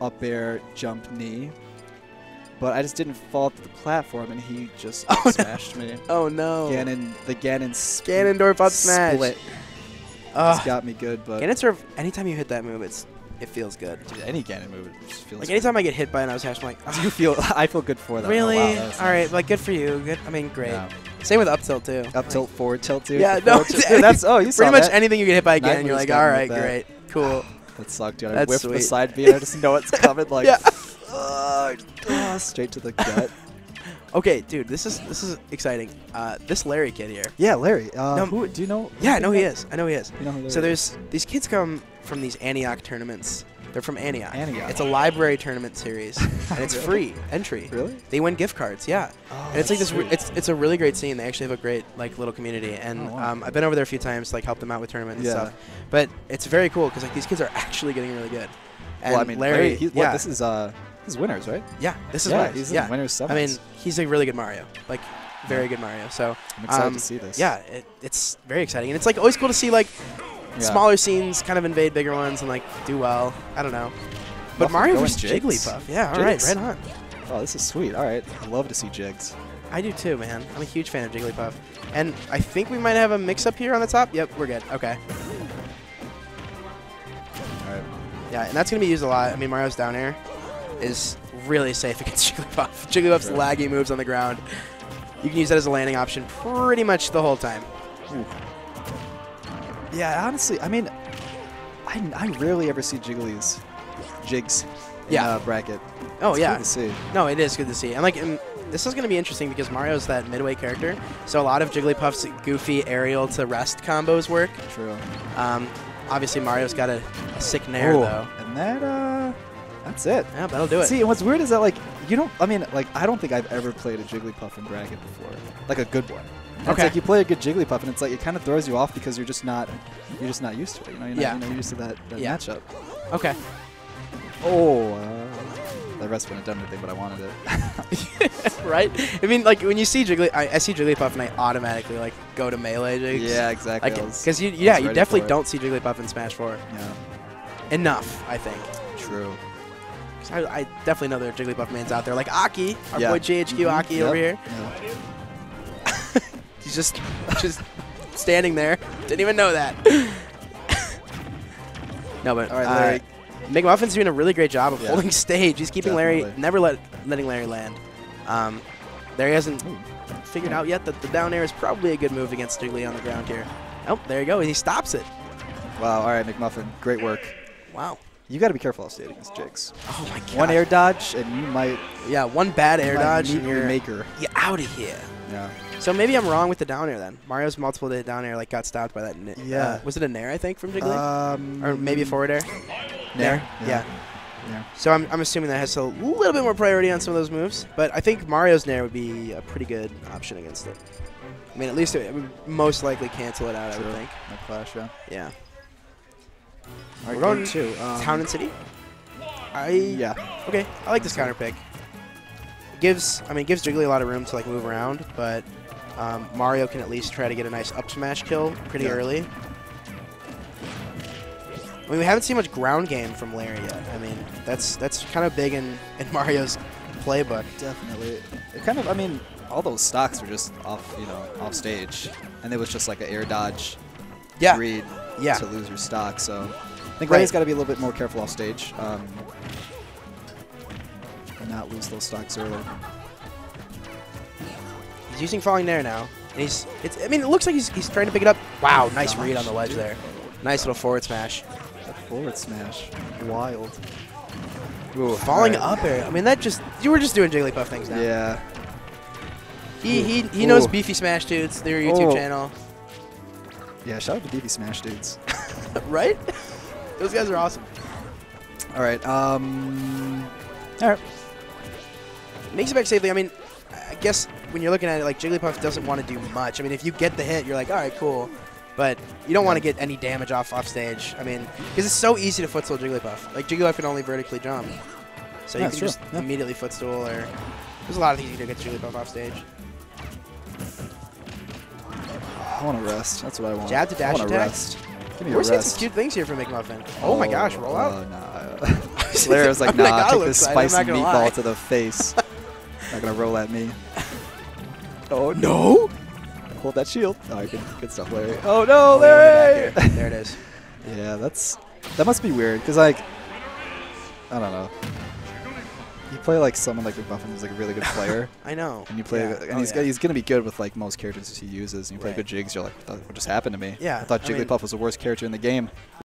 up air jump knee. But I just didn't fall to the platform, and he just smashed me. Oh, no. Ganondorf up smash. Split. It's got me good, but... Ganondorf, anytime you hit that move, it feels good. Dude, any Ganon move, it just feels good. Anytime I get hit by an Outsmash, I'm like... Oh. I feel good for that. Really? Oh, wow, that nice. All right, like, good for you. Good. I mean, great. Yeah. Same with up tilt, too. Up tilt, forward tilt, too. Yeah, no. Dude, that's... Oh, you saw that. Pretty much anything you get hit by a Ganon, you're like, all right, great. Cool. That sucked, dude. I whiffed the side B, and I just know it's coming, like... Yeah. Straight to the gut. Okay, dude, this is exciting. This Larry kid here. Yeah, Larry. Do you know? Yeah, I know he is. I know he is. You know who Larry so there's is. These kids come from these Antioch tournaments. They're from Antioch. It's a library tournament series, and it's free entry. Really? They win gift cards. Yeah. Oh, and it's like this. It's a really great scene. They actually have a great like little community, and I've been over there a few times, like help them out with tournaments and stuff. But it's very cool because like these kids are actually getting really good. And well, I mean, Larry. Well, this is This is winners, right? Yeah, this is winners. He's in winners summons. I mean, he's a really good Mario, like very good Mario. So I'm excited to see this. Yeah, it's very exciting, and it's like always cool to see like smaller scenes kind of invade bigger ones and like do well. I don't know, but Mario versus Jigglypuff. Yeah, all right, right on. Oh, this is sweet. All right, I love to see Jigs. I do too, man. I'm a huge fan of Jigglypuff, and I think we might have a mix-up here on the top. Yep, we're good. Okay. All right. Yeah, and that's gonna be used a lot. I mean, Mario's down air is really safe against Jigglypuff. Jigglypuff's laggy moves on the ground. You can use that as a landing option pretty much the whole time. Ooh. Yeah, honestly, I mean, I rarely ever see Jigs in bracket. Oh, it's good to see. No, it is good to see. And, like, this is going to be interesting because Mario's that midway character, so a lot of Jigglypuff's goofy aerial to rest combos work. True. Obviously, Mario's got a sick nair, though. And that, that's it. Yeah, that'll do it. See, and what's weird is that, like, you don't, I mean, like, I don't think I've ever played a Jigglypuff in bracket before. Like, a good one. And it's like, you play a good Jigglypuff, and it's like, it kind of throws you off because you're just not used to it. You know, you're not used to that matchup. Okay. Oh, the rest wouldn't have done anything, but I wanted it. Right? I mean, like, when you see Jigglypuff, I see Jigglypuff, and I automatically, like, go to melee Jigs. Yeah, exactly. Because, like, you definitely don't see Jigglypuff in Smash 4. Yeah. Enough, I think. True. I definitely know there are Jigglypuff mans out there, like Aki, our boy GHQ Aki over here. Yeah. He's just standing there. Didn't even know that. No, but all right, Larry. McMuffin's doing a really great job of holding stage. He's keeping Larry, never letting Larry land. Larry hasn't figured out yet that the down air is probably a good move against Jiggly on the ground here. Oh, there you go. He stops it. Wow. All right, McMuffin. Great work. Wow. You got to be careful off-stage against Jigs. Oh my god! One air dodge and you might. Yeah, one bad air dodge and you're maker. You're out of here. Yeah. So maybe I'm wrong with the down air then. Mario's multiple to down air like got stopped by that. Was it a nair I think from Jiggly? Or maybe a forward air. Nair. Yeah. So I'm assuming that has a little bit more priority on some of those moves, but I think Mario's nair would be a pretty good option against it. I mean, at least it would most likely cancel it out. True. I would think. No clash. Yeah. All right, we're going to Town and City. Okay, I like this counter pick. It gives Jiggly a lot of room to like move around, but Mario can at least try to get a nice up smash kill pretty early. I mean, we haven't seen much ground game from Larry yet. I mean, that's kind of big in Mario's playbook. Definitely. It kind of, I mean, all those stocks were just off stage, and it was just like an air dodge. Yeah. Read. Yeah. To lose your stock, so I think Larry's got to be a little bit more careful off stage, and not lose those stocks early. He's using falling nair now, and I mean, it looks like he's trying to pick it up. Wow, nice read on the ledge there. Nice little forward smash. That forward smash, wild. Ooh, falling up air. I mean, you were just doing Jigglypuff things now. Yeah. He knows Beefy Smash Dudes, their YouTube channel. Yeah, shout out to Beefy Smash Doods. Right? Those guys are awesome. All right. Makes it back safely. I mean, I guess when you're looking at it, like, Jigglypuff doesn't want to do much. I mean, if you get the hit, you're like, all right, cool. But you don't want to get any damage off stage. I mean, because it's so easy to footstool Jigglypuff. Like, Jigglypuff can only vertically jump. So you can just immediately footstool. Or there's a lot of things you can do to get Jigglypuff off stage. I want to rest. That's what I want. Jab to dash attack. Give me a rest. We're seeing some cute things here from McMuffin. Oh my gosh, roll out. Nah. Larry was like, nah, take this spicy meatball to the face. Not gonna roll at me. Oh, no! Hold that shield. Oh, good stuff, Larry. Oh, no, Larry! There it is. Yeah, that must be weird, because, like, I don't know. You play, like, someone like McMuffin who's, like, a really good player. I know. And you play, he's going to be good with, like, most characters he uses. And you play good Jigs, you're like, what just happened to me? Yeah. I thought Jigglypuff was the worst character in the game.